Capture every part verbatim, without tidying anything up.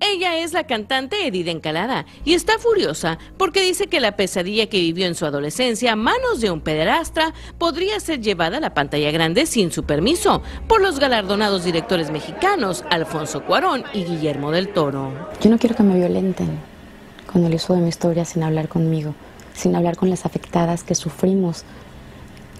Ella es la cantante Edith Encalada y está furiosa porque dice que la pesadilla que vivió en su adolescencia a manos de un pederastra podría ser llevada a la pantalla grande sin su permiso por los galardonados directores mexicanos Alfonso Cuarón y Guillermo del Toro. Yo no quiero que me violenten con el uso de mi historia sin hablar conmigo, sin hablar con las afectadas que sufrimos.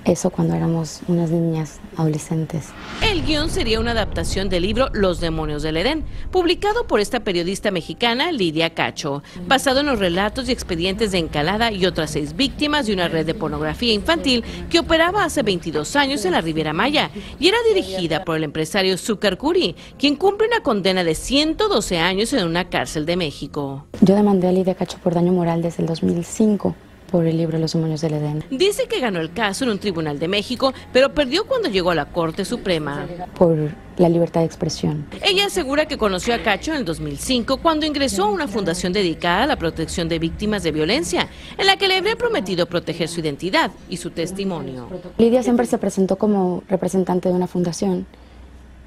Eso cuando éramos unas niñas adolescentes. El guión sería una adaptación del libro Los Demonios del Edén, publicado por esta periodista mexicana Lidia Cacho, basado en los relatos y expedientes de Encalada y otras seis víctimas de una red de pornografía infantil que operaba hace veintidós años en la Riviera Maya y era dirigida por el empresario Zucarcuri, quien cumple una condena de ciento doce años en una cárcel de México. Yo demandé a Lidia Cacho por daño moral desde el dos mil cinco. Por el libro Los Demonios del Edén. Dice que ganó el caso en un tribunal de México, pero perdió cuando llegó a la Corte Suprema. Por la libertad de expresión. Ella asegura que conoció a Cacho en el dos mil cinco, cuando ingresó a una fundación dedicada a la protección de víctimas de violencia, en la que le habría prometido proteger su identidad y su testimonio. Lidia siempre se presentó como representante de una fundación.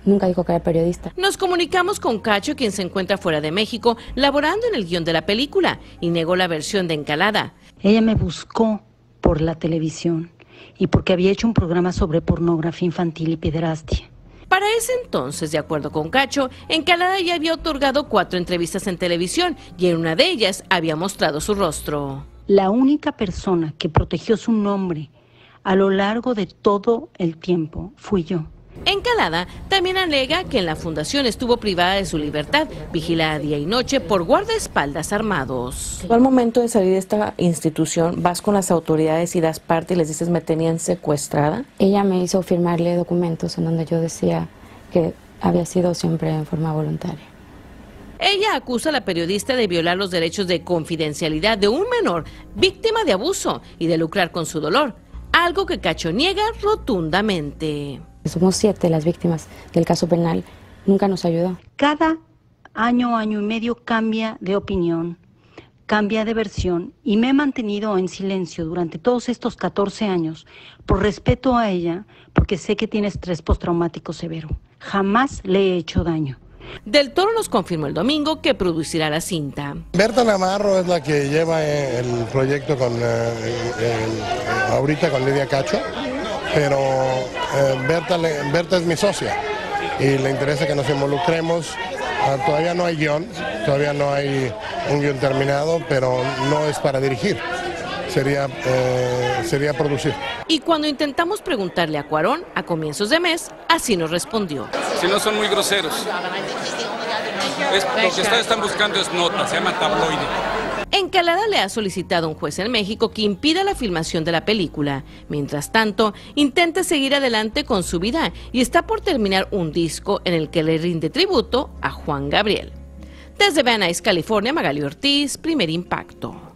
Nunca dijo que era periodista. Nos comunicamos con Cacho, quien se encuentra fuera de México, laborando en el guión de la película, y negó la versión de Encalada. Ella me buscó por la televisión y porque había hecho un programa sobre pornografía infantil y pederastia. Para ese entonces, de acuerdo con Cacho, Encalada ya había otorgado cuatro entrevistas en televisión y en una de ellas había mostrado su rostro. La única persona que protegió su nombre a lo largo de todo el tiempo fui yo. Encalada también alega que en la fundación estuvo privada de su libertad, vigilada día y noche por guardaespaldas armados. Al momento de salir de esta institución, vas con las autoridades y das parte y les dices, me tenían secuestrada. Ella me hizo firmarle documentos en donde yo decía que había sido siempre en forma voluntaria. Ella acusa a la periodista de violar los derechos de confidencialidad de un menor, víctima de abuso y de lucrar con su dolor, algo que Cacho niega rotundamente. Somos siete las víctimas del caso penal, nunca nos ayudó. Cada año, año y medio cambia de opinión, cambia de versión y me he mantenido en silencio durante todos estos catorce años por respeto a ella, porque sé que tiene estrés postraumático severo. Jamás le he hecho daño. Del Toro nos confirmó el domingo que producirá la cinta. Berta Navarro es la que lleva el proyecto con, el, el, ahorita con Lidia Cacho. Pero eh, Berta, le, Berta es mi socia y le interesa que nos involucremos. Ah, todavía no hay guión, todavía no hay un guión terminado, pero no es para dirigir, sería, eh, sería producir. Y cuando intentamos preguntarle a Cuarón a comienzos de mes, así nos respondió. Si no son muy groseros, es, lo que ustedes están buscando es nota, se llama tabloide. Encalada le ha solicitado a un juez en México que impida la filmación de la película. Mientras tanto, intenta seguir adelante con su vida y está por terminar un disco en el que le rinde tributo a Juan Gabriel. Desde Van Nuys, California, Magaly Ortiz, Primer Impacto.